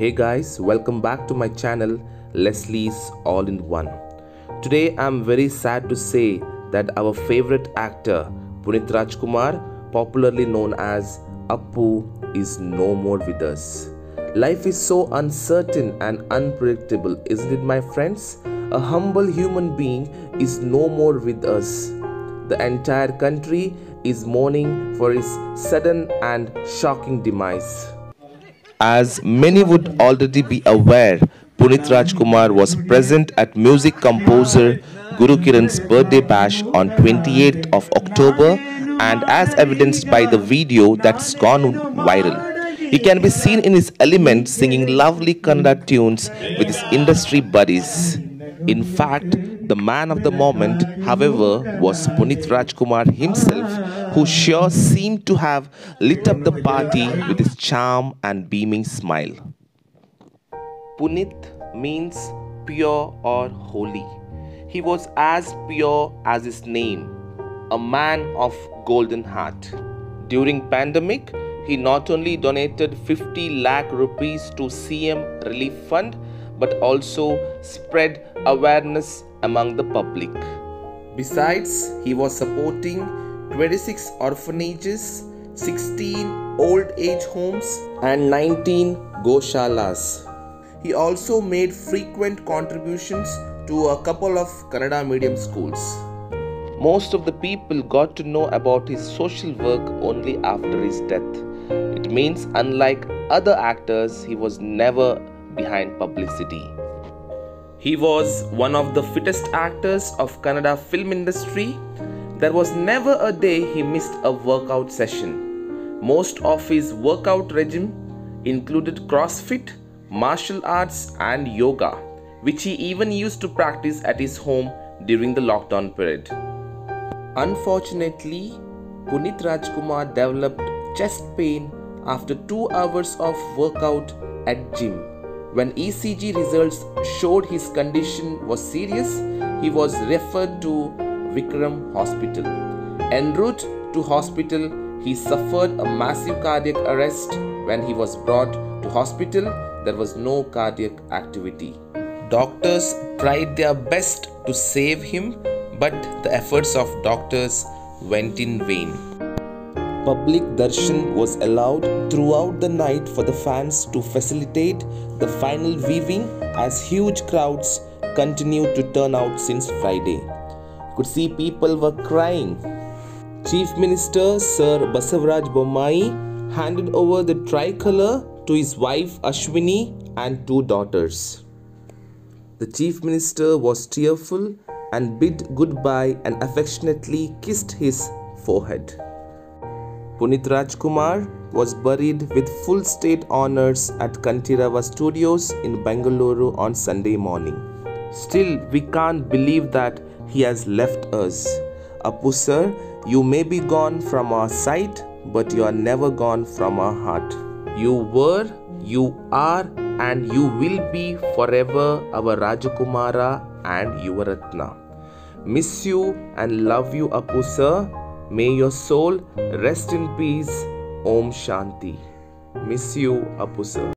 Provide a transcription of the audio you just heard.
Hey guys, welcome back to my channel Leslie's All in One. Today I'm very sad to say that our favorite actor Puneeth Rajkumar, popularly known as Appu, is no more with us. Life is so uncertain and unpredictable, isn't it my friends? A humble human being is no more with us. The entire country is mourning for his sudden and shocking demise. As many would already be aware, Puneeth Rajkumar was present at music composer Guru Kiran's birthday bash on 28th of October, and as evidenced by the video that's gone viral, he can be seen in his element singing lovely Kannada tunes with his industry buddies. In fact, the man of the moment, however, was Puneeth Rajkumar himself, who sure seemed to have lit up the party with his charm and beaming smile. Puneeth means pure or holy. He was as pure as his name, a man of golden heart. During pandemic, he not only donated 50 lakh rupees to CM Relief Fund, but also spread awareness among the public. Besides, he was supporting 26 orphanages, 16 old age homes and 19 goshalas. He also made frequent contributions to a couple of Kannada medium schools. Most of the people got to know about his social work only after his death. It means unlike other actors, he was never behind publicity. He was one of the fittest actors of Kannada film industry. There was never a day he missed a workout session. Most of his workout regime included CrossFit, martial arts and yoga, which he even used to practice at his home during the lockdown period. Unfortunately, Puneeth Rajkumar developed chest pain after 2 hours of workout at gym. When ECG results showed his condition was serious, he was referred to Vikram Hospital. En route to hospital, he suffered a massive cardiac arrest. When he was brought to hospital, there was no cardiac activity. Doctors tried their best to save him, but the efforts of doctors went in vain. Public darshan was allowed throughout the night for the fans to facilitate the final viewing, as huge crowds continued to turn out since Friday. You could see people were crying. Chief Minister Sir Basavaraj Bommai handed over the tricolour to his wife Ashwini and 2 daughters. The Chief Minister was tearful and bid goodbye and affectionately kissed his forehead. Puneeth Rajkumar was buried with full state honours at Kantirava Studios in Bengaluru on Sunday morning. Still, we can't believe that he has left us. Appu sir, you may be gone from our sight, but you are never gone from our heart. You were, you are, and you will be forever our Rajakumara and Yuvarathna. Miss you and love you, Appu sir. May your soul rest in peace. Om Shanti. Miss you, Appu sir.